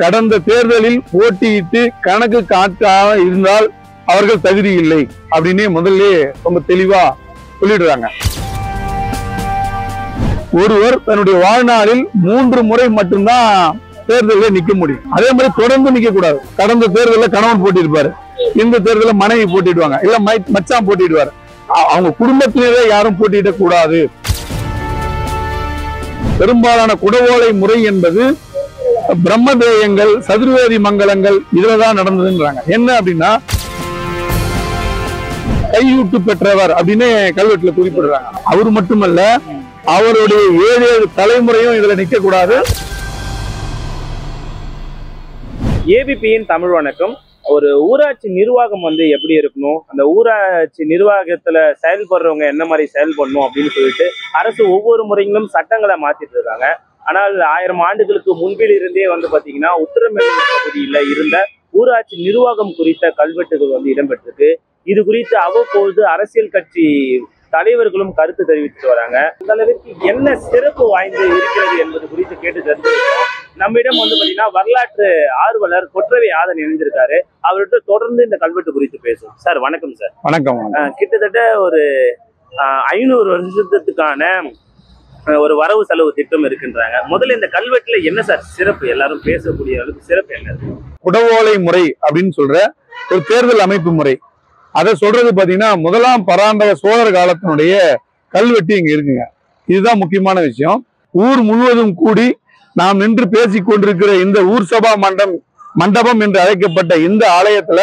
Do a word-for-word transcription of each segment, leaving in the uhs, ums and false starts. கடந்த தேர்தலில் போட்டியிட்டு கணக்கு காட்டாம இருந்தால் அவர்கள் தகுதி இல்லை அப்படினே முதல்ல ரொம்ப தெளிவா சொல்லிடுறாங்க. ஒருவர் தன்னுடைய வாழ்நாளில் மூன்று முறை மட்டும்தான் தேர்தலில் நிக்க முடியும். அதே மாதிரி தொடர்ந்து நிக்க கூடாது. கடந்த தேர்தலில் கணவன் போட்டிருப்பாரு, இந்த தேர்தலில் மனைவி போட்டிடுவாங்க, இல்ல மச்சான் போட்டிடுவாரு. அவங்க குடும்பத்திலேயே யாரும் போட்டியிட கூடாது. பெரும்பாலான குடவோலை முறை என்பது பிரம்மதேயங்கள், சதுர்வேதி மங்கலங்கள் இதுலதான் நடந்ததுன்றாங்க. என்ன அப்படின்னா கையூட்டு பெற்றவர் அப்படின்னு கல்வெட்டுல குறிப்பிடுறாங்க. அவர் மட்டுமல்ல, அவருடைய ஏழு ஏழு தலைமுறையும் இதுல நிக்க கூடாது. ஏபிபியின் தமிழ் வணக்கம். ஒரு ஊராட்சி நிர்வாகம் வந்து எப்படி இருக்கணும், அந்த ஊராட்சி நிர்வாகத்துல செயல்படுறவங்க என்ன மாதிரி செயல்படணும் அப்படின்னு சொல்லிட்டு அரசு ஒவ்வொரு முறைகளும் சட்டங்களை மாத்திட்டு இருக்காங்க. ஆனால் ஆயிரம் ஆண்டுகளுக்கு முன்பில் இருந்தே வந்து பாத்தீங்கன்னா உத்தரமேரூர் பகுதியில இருந்த ஊராட்சி நிர்வாகம் குறித்த கல்வெட்டுகள் வந்து இடம்பெற்றிருக்கு. இது குறித்து அவ்வப்போது அரசியல் கட்சி தலைவர்களும் கருத்து தெரிவித்துட்டு வராங்க. அந்த அளவிற்கு என்ன சிறப்பு வாய்ந்து இருக்கிறது என்பது குறித்து கேட்டு தெரிஞ்சுக்கிறோம். நம்மிடம் வந்து பாத்தீங்கன்னா வரலாற்று ஆர்வலர் கொற்றவை ஆதன் இணைந்திருக்காரு. அவர்கிட்ட தொடர்ந்து இந்த கல்வெட்டு குறித்து பேசுவோம். சார் வணக்கம். சார் வணக்கம். கிட்டத்தட்ட ஒரு ஐநூறு வருஷத்துக்கான ஒரு வரவு செலவு திட்டம் இருக்குன்றாங்க. முதல்ல இந்த கல்வெட்டுல என்ன சார் சிறப்பு, எல்லாரும் பேசக்கூடிய அளவுக்கு சிறப்பு என்ன? குடவோலை முறை அப்படின்னு சொல்ற ஒரு தேர்தல் அமைப்பு முறை, அதை சொல்றது பாத்தீங்கன்னா முதலாம் பராந்தக சோழர் காலத்தினுடைய கல்வெட்டு இங்க இருக்குங்க. இதுதான் முக்கியமான விஷயம். ஊர் முழுவதும் கூடி நாம் நின்று பேசிக் கொண்டிருக்கிற இந்த ஊர் சபா மண்டம் மண்டபம் என்று அழைக்கப்பட்ட இந்த ஆலயத்துல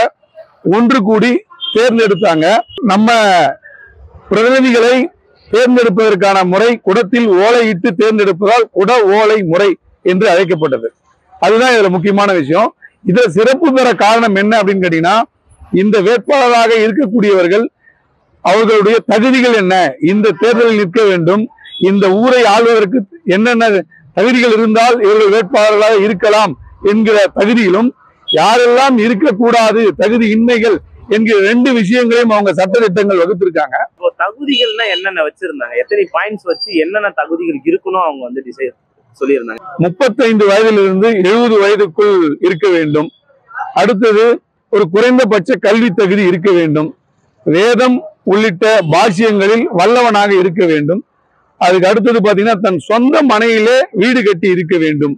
ஒன்று கூடி தேர்ந்தெடுத்தாங்க. நம்ம பிரதிநிதிகளை தேர்ந்தெடுப்பதற்கான முறை குடத்தில் ஓலையிட்டு தேர்ந்தெடுப்பதால் குட ஓலை முறை என்று அழைக்கப்பட்டது. அதுதான் இதுல முக்கியமான விஷயம். இதுல சிறப்பு பெற காரணம் என்ன அப்படின்னு கேட்டீங்கன்னா, இந்த வேட்பாளராக இருக்கக்கூடியவர்கள் அவர்களுடைய தகுதிகள் என்ன, இந்த தேர்தலில் நிற்க வேண்டும், இந்த ஊரை ஆள்வதற்கு என்னென்ன தகுதிகள் இருந்தால் இவர்கள் வேட்பாளர்களாக இருக்கலாம் என்கிற தகுதியிலும், யாரெல்லாம் இருக்கக்கூடாது தகுதி இன்மைகள் என்கிற ரெண்டு விஷயங்களையும் அவங்க சட்ட திட்டங்கள் வகுத்திருக்காங்க. தகுதிகள்னா என்னென்ன வச்சிருந்தாங்க, எத்தனை பாயிண்ட்ஸ் வச்சு என்னென்ன தகுதிகள் இருக்கணும் அவங்க வந்து டிசைட் சொல்லியிருந்தாங்க. முப்பத்தைந்து வயதிலிருந்து எழுபது வயதுக்குள் இருக்க வேண்டும். அடுத்தது ஒரு குறைந்தபட்ச கல்வி தகுதி இருக்க வேண்டும். வேதம் உள்ளிட்ட பாஷ்யங்களில் வல்லவனாக இருக்க வேண்டும். அதுக்கு அடுத்தது பாத்தீங்கன்னா தன் சொந்த மனையிலே வீடு கட்டி இருக்க வேண்டும்.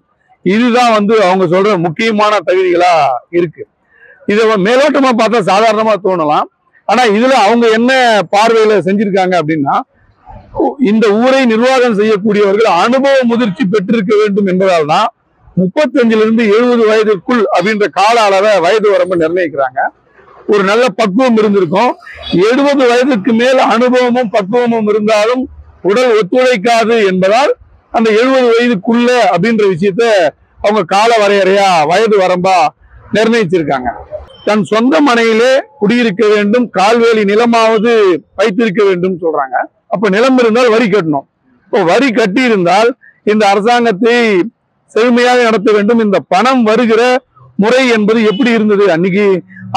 இதுதான் வந்து அவங்க சொல்ற முக்கியமான தகுதிகளா இருக்கு. இதை மேலோட்டமா பார்த்தா சாதாரணமா தோணலாம், ஆனா இதுல அவங்க என்ன பார்வையில செஞ்சிருக்காங்க அப்படின்னா, இந்த ஊரை நிர்வாகம் செய்யக்கூடியவர்கள் அனுபவ முதிர்ச்சி பெற்றிருக்க வேண்டும் என்பதால் தான் முப்பத்தஞ்சுல இருந்து எழுபது வயதுக்குள் அப்படின்ற கால அளவை வயது வரம்பு நிர்ணயிக்கிறாங்க. ஒரு நல்ல பக்குவம் இருந்திருக்கும். எழுபது வயதுக்கு மேல் அனுபவமும் பக்குவமும் இருந்தாலும் உடல் ஒத்துழைக்காது என்பதால் அந்த எழுபது வயதுக்குள்ள அப்படின்ற விஷயத்த அவங்க கால வரையறையா வயது வரம்பா நிர்ணயிச்சிருக்காங்க. தன் சொந்த மனையிலே குடியிருக்க வேண்டும், கால்வேலி நிலமாவது வைத்திருக்க வேண்டும் சொல்றாங்க. அப்ப நிலம் இருந்தால் வரி கட்டணும். இப்போ வரி கட்டி இருந்தால் இந்த அரசாங்கத்தை செழுமையாக நடத்த வேண்டும். இந்த பணம் வருகிற முறை என்பது எப்படி இருந்தது? அன்னைக்கு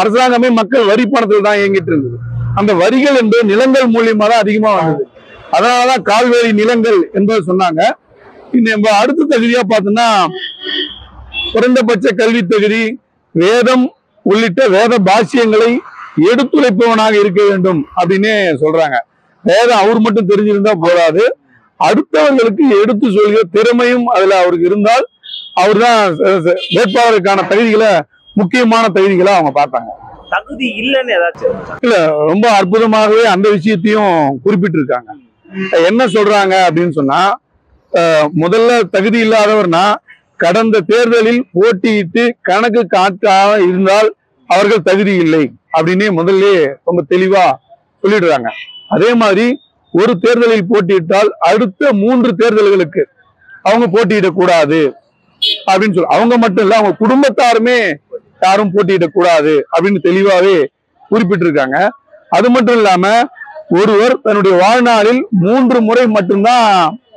அரசாங்கமே மக்கள் வரி பணத்தில் தான் இயங்கிட்டு இருந்தது. அந்த வரிகள் என்பது நிலங்கள் மூலியமா தான் அதிகமா வந்தது. அதனாலதான் கால்வேலி நிலங்கள் என்பதை சொன்னாங்க. இன்னும் அடுத்த தகுதியா பார்த்தோம்னா குறைந்தபட்ச கல்வி தகுதி, வேதம் உள்ளிட்ட வேத பாஷ்யங்களை எடுத்துரைப்பவனாக இருக்க வேண்டும் அப்படின்னு சொல்றாங்க. வேதம் அவர் மட்டும் தெரிஞ்சிருந்தா போதாது, அடுத்தவர்களுக்கு எடுத்து சொல்கிற திறமையும் அதுல அவருக்கு இருந்தால் அவர் தான் வேட்பாளருக்கான தகுதிகளை முக்கியமான தகுதிகளை அவங்க பார்த்தாங்க. தகுதி இல்லைன்னு ஏதாச்சும் இல்ல, ரொம்ப அற்புதமாகவே அந்த விஷயத்தையும் குறிப்பிட்டிருக்காங்க. என்ன சொல்றாங்க அப்படின்னு சொன்னா, முதல்ல தகுதி இல்லாதவர்னா கடந்த தேர்தலில் போட்டியிட்டு கணக்கு காட்டாம இருந்தால் அவர்கள் தகுதி இல்லை அப்படின்னு முதல்ல ரொம்ப தெளிவா சொல்லிடுறாங்க. அதே மாதிரி ஒரு தேர்தலில் போட்டியிட்டால் அடுத்த மூன்று தேர்தல்களுக்கு அவங்க போட்டியிடக்கூடாது அப்படின்னு சொல்லி, அவங்க மட்டும் இல்ல அவங்க குடும்பத்தாருமே யாரும் போட்டியிடக்கூடாது அப்படின்னு தெளிவாவே குறிப்பிட்டிருக்காங்க. அது மட்டும் இல்லாம ஒருவர் தன்னுடைய வாழ்நாளில் மூன்று முறை மட்டும்தான்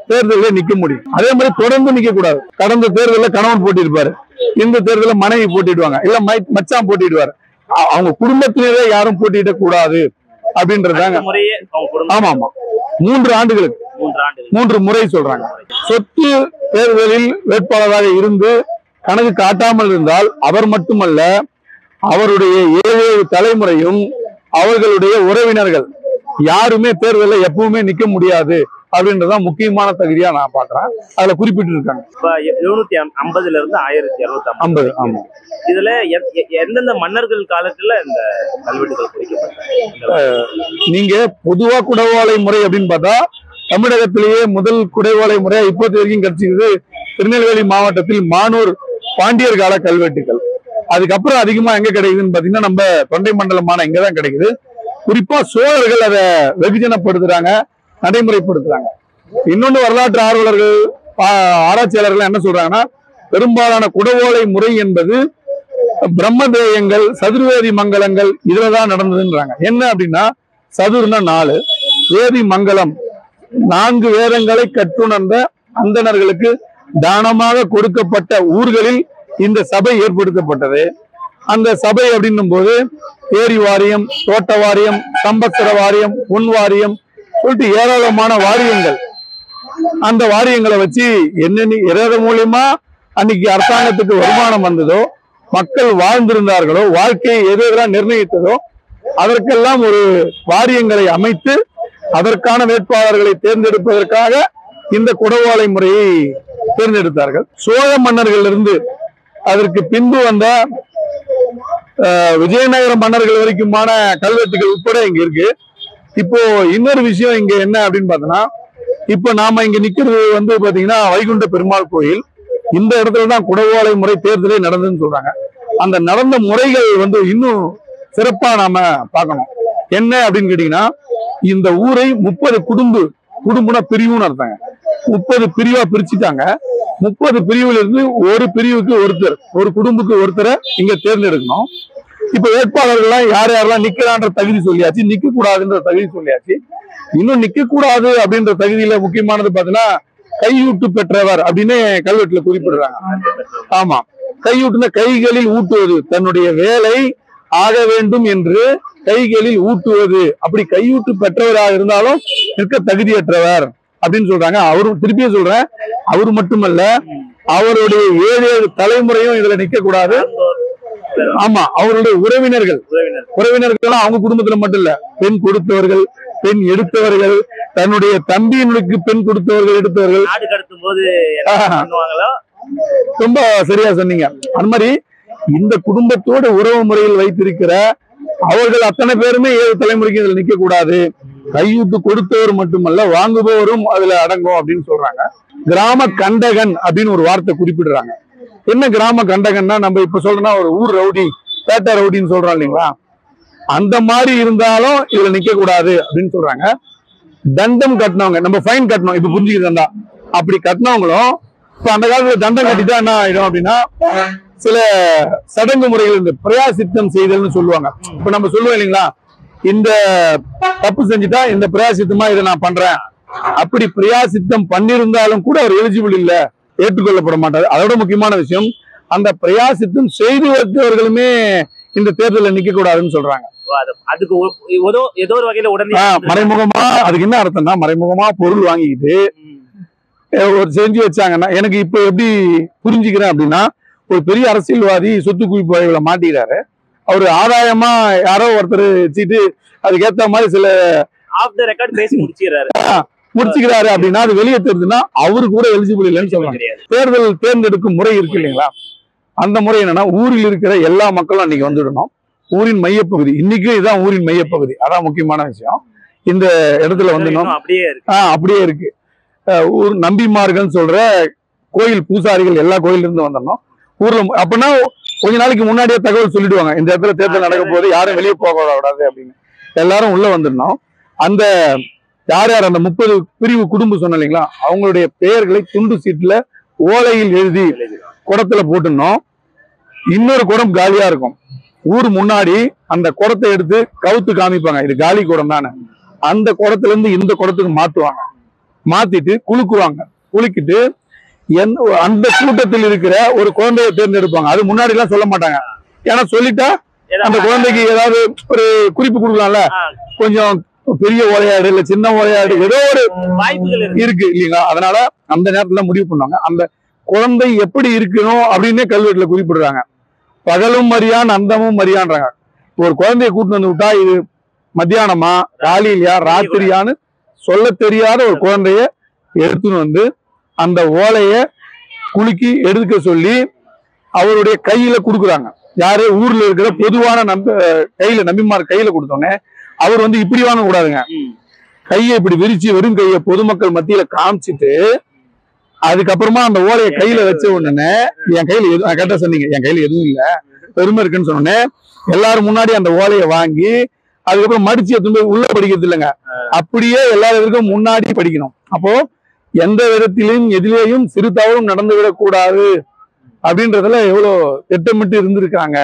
தேர்தலில் நிக்க முடியும். அதே மாதிரி தொடர்ந்து நிக்க கூடாது. கடந்த தேர்தலில் கணவன் போட்டிருப்பாரு, இந்த தேர்தலில் மனைவி போட்டிடுவாங்க, இல்ல மச்சான் போட்டிடுவாரு. அவங்க குடும்பத்திலேயே யாரும் போட்டியிடக்கூடாது அப்படின்றதாங்க. ஆமா ஆமா மூன்று ஆண்டுகளுக்கு மூன்று முறை சொல்றாங்க. சொத்து தேர்தலில் வேட்பாளராக இருந்து கணக்கு காட்டாமல் இருந்தால் அவர் மட்டுமல்ல, அவருடைய ஏழு தலைமுறையும் அவர்களுடைய உறவினர்கள் யாருமே தேர்தலில் எப்பவுமே நிக்க முடியாது அப்படின்றதான் முக்கியமான தகுதியா நான் பாக்குறேன். அதுல குறிப்பிட்டு இருக்காங்க. இப்ப எழுநூத்தி ஐம்பதுல இருந்து ஆயிரத்தி எழுநூத்தி ஐம்பது ஆமா, இதுல எந்தெந்த மன்னர்கள் காலத்துல இந்த கல்வெட்டுகள் குறிக்கப்பட்டது? நீங்க பொதுவா குடவோலை முறை அப்படின்னு பார்த்தா தமிழகத்திலேயே முதல் குடவோலை முறை இப்போது வரைக்கும் கிடைச்சிருக்கு. திருநெல்வேலி மாவட்டத்தில் மானூர் பாண்டியர் கால கல்வெட்டுகள். அதுக்கப்புறம் அதிகமா எங்க கிடைக்குதுன்னு பாத்தீங்கன்னா நம்ம தொண்டை மண்டலமான இங்கதான் கிடைக்குது. குறிப்பா சோழர்கள் அதை வெகுஜனப்படுத்துறாங்க, நடைமுறைப்படுத்துறாங்க. இன்னொன்று வரலாற்று ஆர்வலர்கள் ஆராய்ச்சியாளர்கள் என்ன சொல்றாங்கன்னா, பெரும்பாலான குடவோலை முறை என்பது பிரம்மதேயங்கள் சதுர்வேதி மங்கலங்கள் இதுலதான் நடந்ததுன்றாங்க. என்ன அப்படின்னா, சதுர்னா நாலு, வேதி மங்கலம் நான்கு வேதங்களை கற்றுணர்ந்த அந்தணர்களுக்கு தானமாக கொடுக்கப்பட்ட ஊர்களில் இந்த சபை ஏற்படுத்தப்பட்டது. அந்த சபை அப்படின்னும் போது ஏரி வாரியம், தோட்ட வாரியம், சம்பத்சர வாரியம், பொன் வாரியம் சொல்லிட்டு ஏராளமான வாரியங்கள். அந்த வாரியங்களை வச்சு என்னென்ன எதாவது மூலியமா அன்னைக்கு அரசாங்கத்துக்கு வருமானம் வந்ததோ, மக்கள் வாழ்ந்திருந்தார்களோ, வாழ்க்கையை எதெல்லாம் நிர்ணயித்ததோ அதற்கெல்லாம் ஒரு வாரியங்களை அமைத்து அதற்கான வேட்பாளர்களை தேர்ந்தெடுப்பதற்காக இந்த குடவோலை முறையை தேர்ந்தெடுத்தார்கள். சோழ மன்னர்கள் இருந்து அதற்கு பின்பு வந்த விஜயநகர மன்னர்கள் வரைக்குமான கல்வெட்டுகள் உட்பட இங்க இருக்கு. இப்போ இன்னொரு விஷயம் இங்க என்ன அப்படின்னு பார்த்தோம்னா, இப்போ நாம இங்க நிக்கிறது வந்து பாத்தீங்கன்னா வைகுண்ட பெருமாள் கோயில். இந்த இடத்துலதான் குடவோலை முறை தேர்தலே நடந்ததுன்னு சொல்றாங்க. அந்த நடந்த முறைகள் வந்து இன்னும் சிறப்பா நாம பார்க்கணும். என்ன அப்படின்னு கேட்டீங்கன்னா, இந்த ஊரை முப்பது குடும்பு குடும்பம்னா பிரிவுன்னு அர்த்தாங்க. முப்பது பிரிவா பிரிச்சுட்டாங்க. முப்பது பிரிவுல இருந்து ஒரு பிரிவுக்கு ஒருத்தர், ஒரு குடும்புக்கு ஒருத்தரை இங்க தேர்ந்தெடுக்கணும். இப்ப வேட்பாளர்கள்லாம் யார் யாரெல்லாம் நிக்கலான்ற தகுதி சொல்லியாச்சு, நிக்க கூடாதுன்ற தகுதி சொல்லியாச்சு. இன்னும் நிக்க கூடாது அப்படின்ற தகுதியில முக்கியமானது பாத்தீங்கன்னா கையூட்டு பெற்றவர் அப்படின்னு கல்வெட்டுல குறிப்பிடுறாங்க. ஆமா, கையூட்டுனா கைகளில் ஊட்டுவது, தன்னுடைய வேலை ஆக வேண்டும் என்று கைகளில் ஊட்டுவது. அப்படி கையூட்டு பெற்றவராக இருந்தாலும் நிற்க தகுதியற்றவர் அப்படின்னு சொல்றாங்க. அவரும் திருப்பியே சொல்றேன், அவரு மட்டுமல்ல, அவருடைய ஏழு ஏழு தலைமுறையும் இதுல நிக்க கூடாது. ஆமா, அவருடைய உறவினர்கள் உறவினர்கள் அவங்க குடும்பத்துல மட்டும் இல்ல, பெண் கொடுத்தவர்கள், பெண் எடுத்தவர்கள், தன்னுடைய தம்பியினுக்கு பெண் கொடுத்தவர்கள், எடுத்தவர்கள், நாடு கடத்தும் போது ரொம்ப சரியா சொன்னீங்க. அந்த மாதிரி இந்த குடும்பத்தோட உறவு முறையில் வைத்திருக்கிற அவர்கள் அத்தனை பேருமே ஏழு தலைமுறைக்கு இதுல நிக்க கூடாது. கையூட்டு கொடுத்தவர் மட்டுமல்ல, வாங்குபவரும் அதுல அடங்கும் அப்படின்னு சொல்றாங்க. கிராம கண்டகன் அப்படின்னு ஒரு வார்த்தை குறிப்பிடுறாங்க. என்ன கிராம கண்டகன்னா, நம்ம இப்ப சொல்றோம்னா ஒரு ஊர் ரவுடி, பேட்டை ரவுடின்னு சொல்றோம் இல்லைங்களா, அந்த மாதிரி இருந்தாலும் இதுல நிக்க கூடாது அப்படின்னு சொல்றாங்க. தண்டம் கட்டினவங்க, நம்ம ஃபைன் கட்டணும் இப்ப புரிஞ்சுக்கிட்டு, அப்படி கட்டினவங்களும் இப்ப அந்த காலத்துல தண்டம் கட்டிதான் என்ன ஆயிடும் அப்படின்னா, சில சடங்கு முறைகள் இந்த பிரயாசித்தம் செய்தல்னு சொல்லுவாங்க. இப்ப நம்ம சொல்லுவோம் இல்லைங்களா, இந்த தப்பு செஞ்சுட்டா இந்த பிரயாசித்தமா இதை நான் பண்றேன். அப்படி பிரயாசித்தம் பண்ணிருந்தாலும் கூட அவர் எலிஜிபிள் இல்ல, ஏற்றுக்கொள்ளப்பட மாட்டாரு. அதோட முக்கியமான விஷயம், அந்த பிரயாசித்தம் செய்து வருத்தவர்களுமே இந்த தேர்தலில் நிக்க கூடாதுன்னு சொல்றாங்க. அதுக்கு ஏதோ ஒரு வகையில உடனே மறைமுகமா, அதுக்கு என்ன அர்த்தம்னா, மறைமுகமா பொருள் வாங்கிக்கிட்டு ஒரு செஞ்சு வச்சாங்கன்னா, எனக்கு இப்ப எப்படி புரிஞ்சுக்கிறேன் அப்படின்னா, ஒரு பெரிய அரசியல்வாதி சொத்து குவிப்பு வகையில மாட்டிக்கிறாரு. அவரு ஆதாயமா யாரோ ஒருத்தர் வச்சுட்டு அதுக்கேத்த மாதிரி சில ஆஃப் த ரெக்கார்ட் பேசி முடிச்சுக்கிறாரு முடிச்சுக்கிறாரு அப்படின்னா அது வெளியே தெரிஞ்சுன்னா அவரு கூட எலிஜிபிள் இல்லைன்னு சொல்லுவாங்க. தேர்தல் தேர்ந்தெடுக்கும் முறை இருக்கு இல்லைங்களா, அந்த முறை என்னன்னா, ஊரில் இருக்கிற எல்லா மக்களும் அன்னைக்கு வந்துடணும். ஊரின் மையப்பகுதி, இன்னைக்கு இதுதான் ஊரின் மையப்பகுதி, அதான் முக்கியமான விஷயம். இந்த இடத்துல வந்துடணும். அப்படியே ஆஹ் அப்படியே இருக்கு. ஊர் நம்பிமார்கள் சொல்ற கோயில் பூசாரிகள் எல்லா கோயில இருந்து வந்துடணும். ஊர்ல அப்படின்னா கொஞ்ச நாளைக்கு முன்னாடியே தகவல் சொல்லிடுவாங்க, இந்த இடத்துல தேர்தல் நடக்க போது, யாரும் வெளியே போக கூடாது அப்படின்னு. எல்லாரும் உள்ள வந்துடணும். அந்த யார் யார் அந்த முப்பது பிரிவு குடும்பம் சொன்ன இல்லைங்களா, அவங்களுடைய பெயர்களை துண்டு சீட்டுல ஓலையில் எழுதி குடத்துல போட்டுடணும். இன்னொரு குடம் காலியா இருக்கும். ஊர் முன்னாடி அந்த குடத்தை எடுத்து கவுத்து காமிப்பாங்க, இது காலி குடம் தானே. அந்த குடத்துல இருந்து இந்த குடத்துக்கு மாத்துவாங்க. மாத்திட்டு குலுக்குவாங்க. குலுக்கிட்டு அந்த கூட்டத்தில் இருக்கிற ஒரு குழந்தைய தேர்ந்தெடுப்பாங்க. அது முன்னாடி எல்லாம் சொல்ல மாட்டாங்க. ஏன்னா சொல்லிட்டா அந்த குழந்தைக்கு ஏதாவது ஒரு குறிப்பு கொடுக்கலாம்ல, கொஞ்சம் பெரிய ஓலையாடு இல்ல சின்ன ஓலையாடு ஏதோ ஒரு வாய்ப்புகள் இருக்கு இல்லைங்களா. அதனால அந்த நேரத்துல முடிவு பண்ணுவாங்க. அந்த குழந்தை எப்படி இருக்கணும் அப்படினே கல்வெட்டுல குறிப்பிடுறாங்க. பகலும் மரியான் அந்தமும் மரியான்றாங்க. ஒரு குழந்தையை கூட்டிட்டு வந்து விட்டா இது மத்தியானமா காலையிலயா ராத்திரியான்னு சொல்ல தெரியாத ஒரு குழந்தைய எடுத்துன்னு வந்து அந்த ஓலைய குலுக்கி எடுக்க சொல்லி அவருடைய கையில கொடுக்குறாங்க. யாரே ஊர்ல இருக்கிற பொதுவான நம்ப கையில நம்பிமார் கையில கொடுத்தோன்னே அவர் வந்து இப்படி வாங்க கூடாதுங்க, கையை இப்படி விரிச்சு வெறும் கையை பொதுமக்கள் மத்தியில காமிச்சிட்டு அதுக்கப்புறமா அந்த ஓலையை கையில வச்ச உடனே என் கையில எதுவும் கேட்டா சொன்னீங்க என் கையில எதுவும் இல்ல பெருமை இருக்குன்னு சொன்னோன்னே எல்லாரும் முன்னாடி அந்த ஓலையை வாங்கி அதுக்கப்புறம் மடிச்சு எதுவுமே உள்ள படிக்கிறது இல்லைங்க, அப்படியே எல்லாருக்கும் முன்னாடி படிக்கணும். அப்போ எந்த விதத்திலும் எதிலேயும் சிறு தவறும் நடந்துவிடக் கூடாது அப்படின்றதுல எவ்வளவு திட்டமிட்டு இருந்திருக்காங்க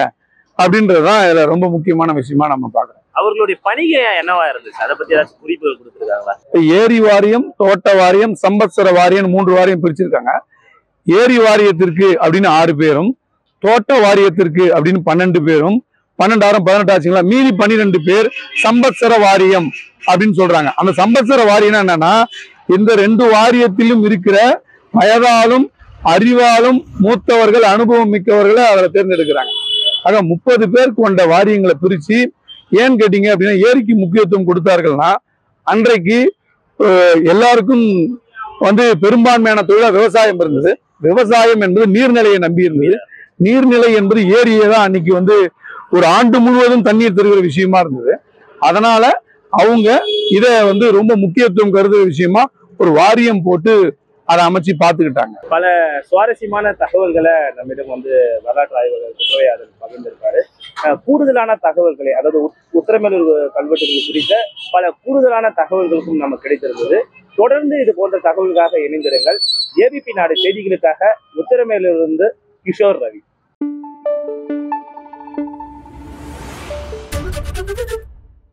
அப்படின்றதுதான் இதுல ரொம்ப முக்கியமான விஷயமா நம்ம பாக்குறோம். அவர்களுடைய பணிகை என்னவா இருந்துச்சு அதை பத்தி ஏதாச்சும் குறிப்புகள் கொடுத்துருக்காங்களா? ஏரி வாரியம், தோட்ட வாரியம், சம்பத்சர வாரியம் மூன்று வாரியம் பிரிச்சிருக்காங்க. ஏரி வாரியத்திற்கு அப்படின்னு ஆறு பேரும், தோட்ட வாரியத்திற்கு அப்படின்னு பன்னெண்டு பேரும், பன்னெண்டாயிரம் பதினெட்டு ஆச்சுங்களா, மீதி பன்னிரெண்டு பேர் சம்பத்சர வாரியம் அப்படின்னு சொல்றாங்க. அந்த சம்பத்சர வாரியம் என்னன்னா இந்த ரெண்டு வாரியத்திலும் இருக்கிற வயதாலும் அறிவாலும் மூத்தவர்கள் அனுபவம் மிக்கவர்களை அவரை தேர்ந்தெடுக்கிறாங்க. ஆக முப்பது பேர் கொண்ட வாரியங்களை பிரிச்சு ஏன் கேட்டீங்க அப்படின்னா ஏரிக்கு முக்கியத்துவம் கொடுத்தார்கள்னா அன்றைக்கு எல்லாருக்கும் வந்து பெரும்பான்மையான தொழிலா விவசாயம் இருந்தது. விவசாயம் என்பது நீர்நிலையை நம்பி இருந்தது. நீர்நிலை என்பது ஏரியை தான் அன்னைக்கு வந்து ஒரு ஆண்டு முழுவதும் தண்ணீர் தருகிற விஷயமா இருந்தது. அதனால அவங்க இதை வந்து ரொம்ப முக்கியத்துவம் கருதுகிற விஷயமா ஒரு வாரியம் போட்டு அதை அமைச்சு பார்த்துக்கிட்டாங்க. பல சுவாரஸ்யமான தகவல்களை நம்மிடம் வந்து வரலாற்று ஆய்வாளர் குற்றவையாளர் பகிர்ந்திருக்காரு. கூடுதலான தகவல்களை அதாவது உத்தரமேலூர் கல்வெட்டுகள் குறித்த பல கூடுதலான தகவல்களுக்கும் நமக்கு கிடைத்திருந்தது. தொடர்ந்து இது போன்ற தகவல்களுக்காக இணைந்திருங்கள். ஏபிபி நாடு செய்திகளுக்காக உத்தரமேலூரிலிருந்து கிஷோர் ரவி.